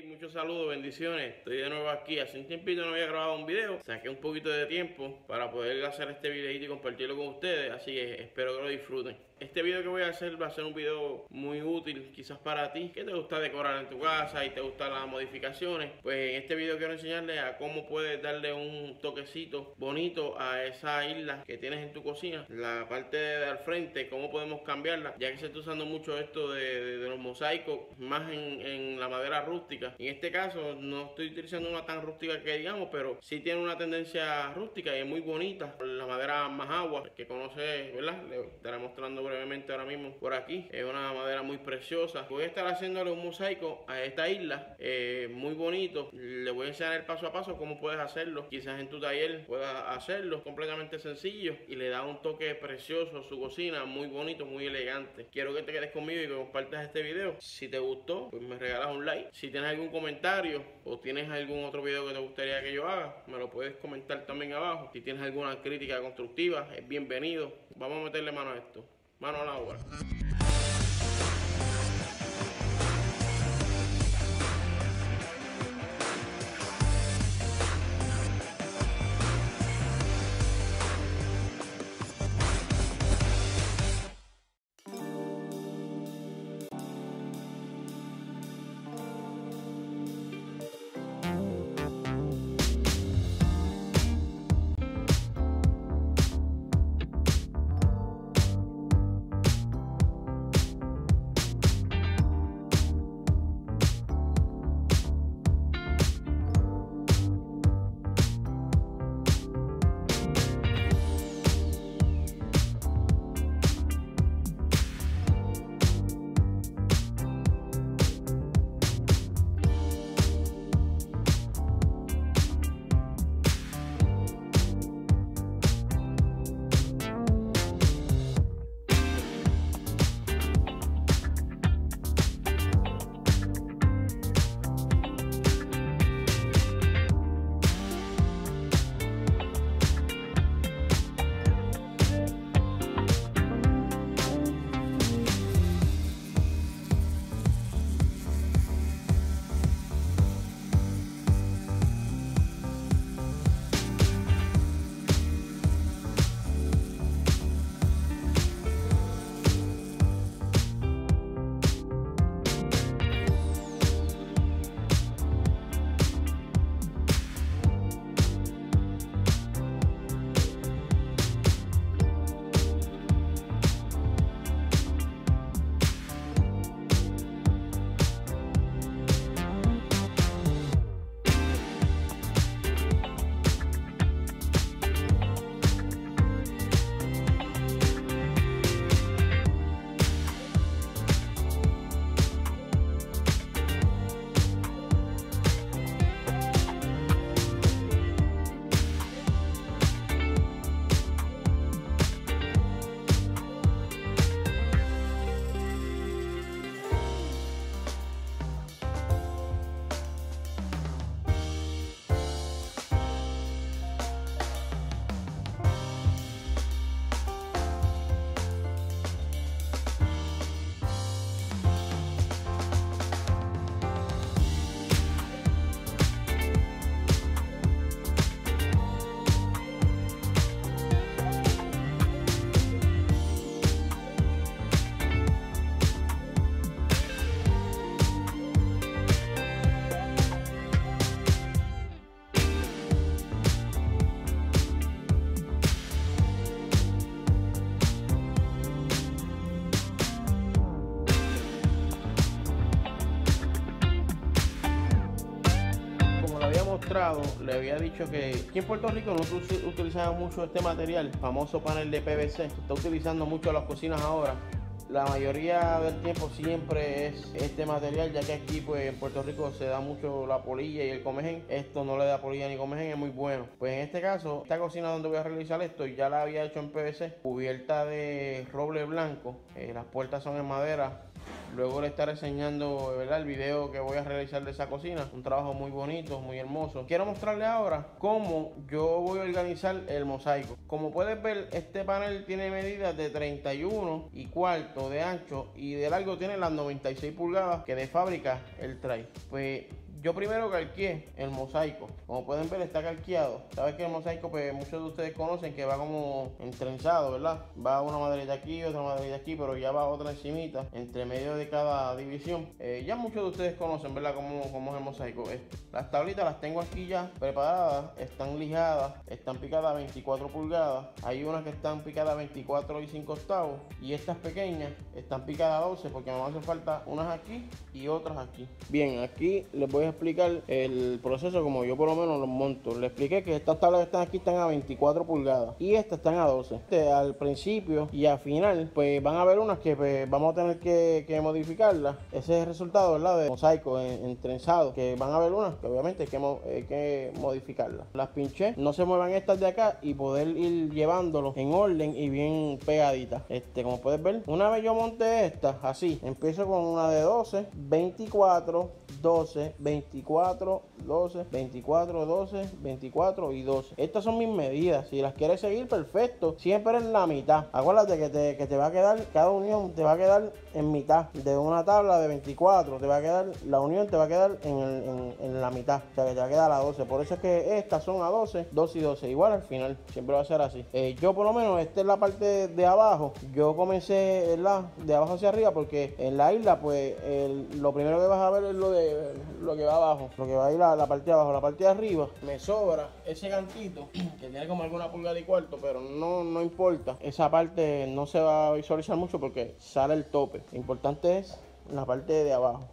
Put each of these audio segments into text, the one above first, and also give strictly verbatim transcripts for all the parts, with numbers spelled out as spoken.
Hey, muchos saludos, bendiciones. Estoy de nuevo aquí. Hace un tiempito no había grabado un video. Saqué un poquito de tiempo para poder hacer este videito y compartirlo con ustedes. Así que espero que lo disfruten. Este video que voy a hacer va a ser un video muy útil, quizás para ti que te gusta decorar en tu casa y te gustan las modificaciones. Pues en este video quiero enseñarles a cómo puedes darle un toquecito bonito a esa isla que tienes en tu cocina. La parte de al frente, cómo podemos cambiarla, ya que se está usando mucho esto de, de, de los mosaicos, más en, en la madera rústica. En este caso no estoy utilizando una tan rústica que digamos, pero sí tiene una tendencia rústica y es muy bonita. La madera majagua que conoces, ¿verdad? Le estaré mostrando brevemente ahora mismo por aquí. Es una madera muy preciosa. Voy a estar haciéndole un mosaico a esta isla, eh, muy bonito. Le voy a enseñar el paso a paso cómo puedes hacerlo. Quizás en tu taller puedas hacerlo completamente sencillo y le da un toque precioso a su cocina, muy bonito, muy elegante. Quiero que te quedes conmigo y que compartas este video. Si te gustó, pues me regalas un like. Si te tienes algún comentario o tienes algún otro video que te gustaría que yo haga, me lo puedes comentar también abajo. Si tienes alguna crítica constructiva, es bienvenido. Vamos a meterle mano a esto. Mano a la obra. Le había dicho que aquí en Puerto Rico no utilizamos mucho este material, famoso panel de P V C. Se está utilizando mucho en las cocinas ahora. La mayoría del tiempo siempre es este material, ya que aquí pues en Puerto Rico se da mucho la polilla y el comején. Esto no le da polilla ni comején, es muy bueno. Pues en este caso, esta cocina donde voy a realizar esto ya la había hecho en P V C, cubierta de roble blanco, eh, las puertas son en madera. Luego le estaré enseñando, ¿verdad?, el video que voy a realizar de esa cocina. Un trabajo muy bonito, muy hermoso. Quiero mostrarle ahora cómo yo voy a organizar el mosaico. Como puedes ver, este panel tiene medidas de treinta y uno y cuarto de ancho y de largo tiene las noventa y seis pulgadas que de fábrica él trae. Pues Yo primero calqué el mosaico. Como pueden ver, está calqueado. Sabes que el mosaico, pues muchos de ustedes conocen que va como entrenzado, ¿verdad? Va una maderita aquí, otra maderita aquí, pero ya va otra encimita entre medio de cada división. Eh, ya muchos de ustedes conocen, ¿verdad? Como, como es el mosaico. Este. Las tablitas las tengo aquí ya preparadas. Están lijadas. Están picadas veinticuatro pulgadas. Hay unas que están picadas veinticuatro y cinco octavos. Y estas pequeñas están picadas doce porque me van a hacer falta unas aquí y otras aquí. Bien, aquí les voy a explicar el proceso como yo por lo menos los monto. Les expliqué que estas tablas que están aquí están a veinticuatro pulgadas y estas están a doce. Este, al principio y al final pues van a haber unas que pues, vamos a tener que, que modificarlas. Ese es el resultado, ¿verdad? De mosaico en, entrenzado, que van a haber unas que obviamente hay que, hay que modificarlas. Las pinché, no se muevan estas de acá y poder ir llevándolos en orden y bien pegaditas. Este, como puedes ver, una vez yo monté estas así, empiezo con una de doce, veinticuatro, doce, veinticuatro, doce, veinticuatro, doce, veinticuatro y doce. Estas son mis medidas. Si las quieres seguir, perfecto. Siempre en la mitad. Acuérdate que te, que te va a quedar, cada unión te va a quedar en mitad. De una tabla de veinticuatro, te va a quedar, la unión te va a quedar en, en, en la mitad. O sea que te va a quedar a doce. Por eso es que estas son a doce, doce y doce. Igual al final, siempre va a ser así. Eh, yo por lo menos, esta es la parte de abajo. Yo comencé la de abajo hacia arriba porque en la isla, pues, el, lo primero que vas a ver es lo de lo que va abajo, lo que va a ir a la parte de abajo. La parte de arriba me sobra ese cantito que tiene como alguna pulgada y cuarto, pero no, no importa, esa parte no se va a visualizar mucho porque sale el tope. Lo importante es la parte de abajo.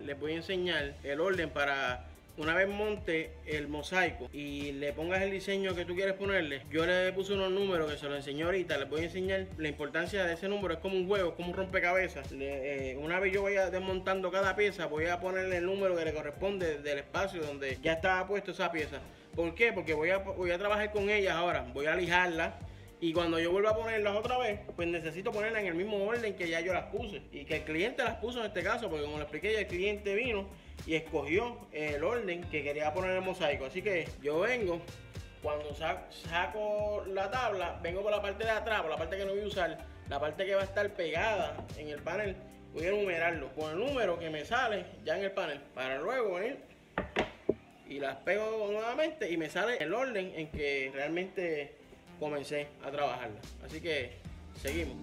Les voy a enseñar el orden para una vez monte el mosaico y le pongas el diseño que tú quieres ponerle. Yo le puse unos números que se los enseñé ahorita. Les voy a enseñar la importancia de ese número. Es como un juego, es como un rompecabezas. Le, eh, una vez yo vaya desmontando cada pieza, voy a ponerle el número que le corresponde del espacio donde ya estaba puesto esa pieza. ¿Por qué? Porque voy a, voy a trabajar con ellas ahora. Voy a lijarlas. Y cuando yo vuelva a ponerlas otra vez, pues necesito ponerlas en el mismo orden que ya yo las puse. Y que el cliente las puso en este caso, porque como le expliqué, ya el cliente vino y escogió el orden que quería poner el mosaico. Así que yo vengo, cuando saco la tabla, vengo por la parte de atrás, por la parte que no voy a usar, la parte que va a estar pegada en el panel, voy a enumerarlo con el número que me sale ya en el panel, para luego venir y las pego nuevamente y me sale el orden en que realmente comencé a trabajarla. Así que seguimos.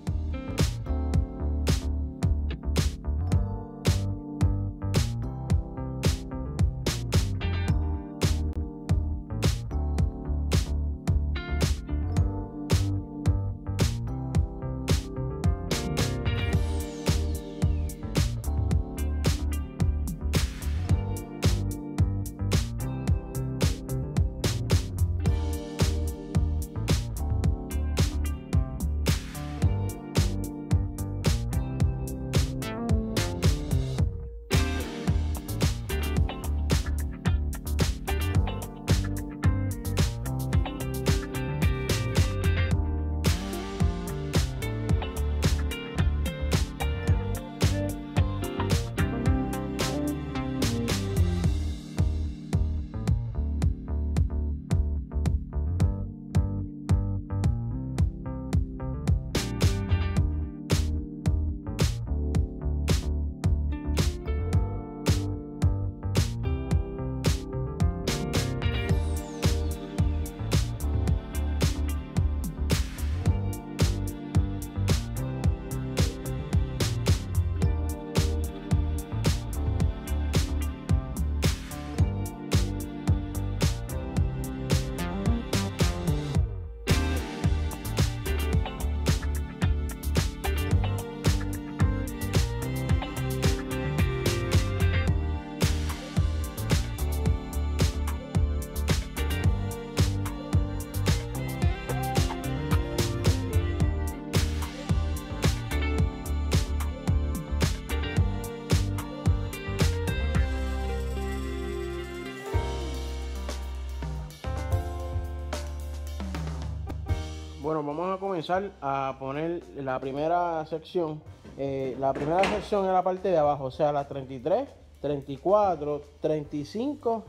Bueno, vamos a comenzar a poner la primera sección. Eh, la primera sección es la parte de abajo, o sea, las treinta y tres, treinta y cuatro, treinta y cinco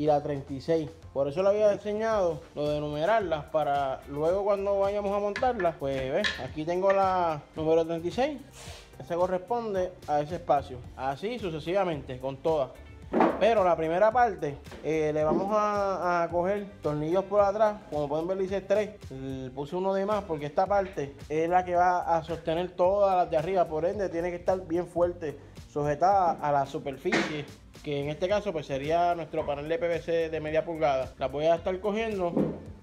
y la treinta y seis. Por eso le había enseñado lo de numerarlas, para luego cuando vayamos a montarlas, pues ves, aquí tengo la número treinta y seis, esa corresponde a ese espacio, así sucesivamente con todas. Pero la primera parte eh, le vamos a, a coger tornillos por atrás. Como pueden ver, le hice tres, le puse uno de más porque esta parte es la que va a sostener todas las de arriba, por ende tiene que estar bien fuerte, sujetada a la superficie, que en este caso pues sería nuestro panel de P V C de media pulgada. Las voy a estar cogiendo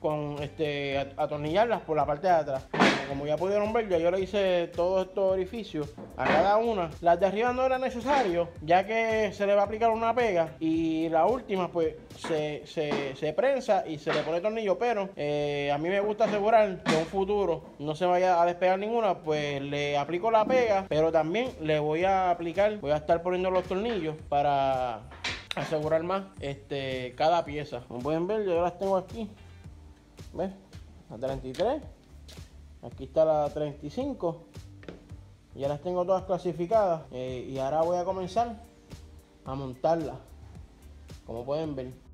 con este, atornillarlas por la parte de atrás. Como ya pudieron ver, ya yo le hice todos estos orificios a cada una. Las de arriba no era necesario, ya que se le va a aplicar una pega, y la última pues se, se, se prensa y se le pone tornillo. Pero eh, a mí me gusta asegurar que en un futuro no se vaya a despegar ninguna, pues le aplico la pega, pero también le voy a aplicar, voy a estar poniendo los tornillos para asegurar más este, cada pieza. Como pueden ver, yo las tengo aquí. ¿Ves? La treinta y tres, aquí está la treinta y cinco, ya las tengo todas clasificadas, eh, y ahora voy a comenzar a montarlas, como pueden ver.